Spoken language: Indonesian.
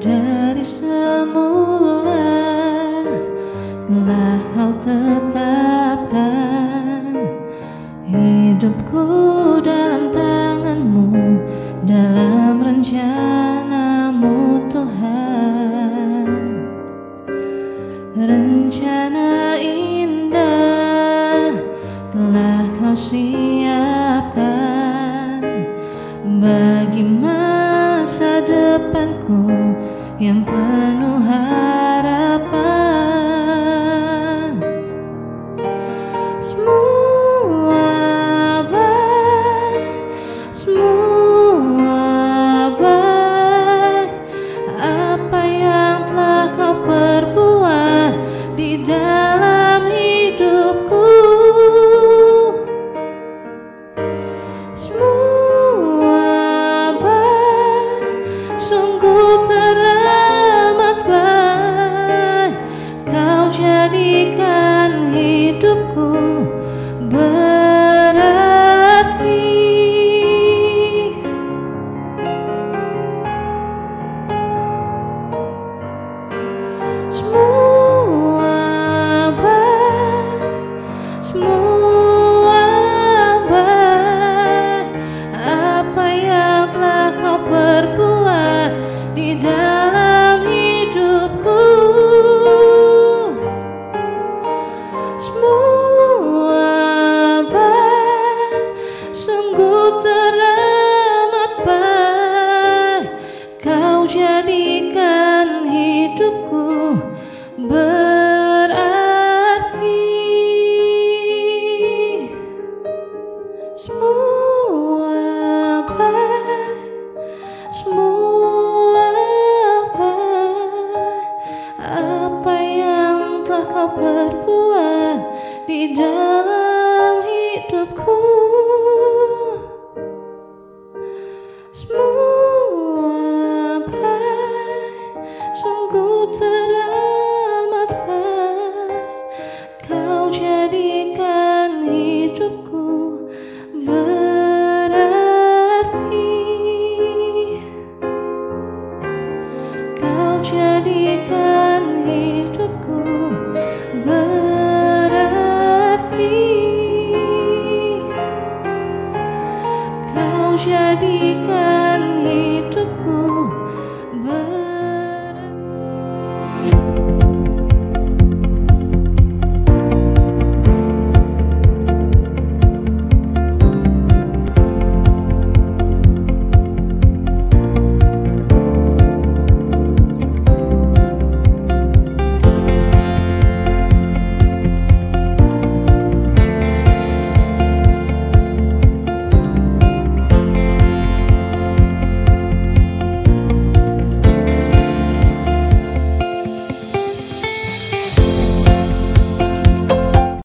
Dari semula telah kau tetapkan hidupku dalam tanganmu, dalam rencanamu Tuhan. Rencana indah telah kau siapkan bagi masa depanku yang penuh harapan. Semua baik apa yang telah kau perbuat di dalam hidupku. Jadikan hidupku berarti. Semua baik apa yang telah kau perbuat di dalam hidupku. Jadikan hidupku berarti. Semua baik apa yang telah kau perbuat di dalam hidupku. Jadikan hidupku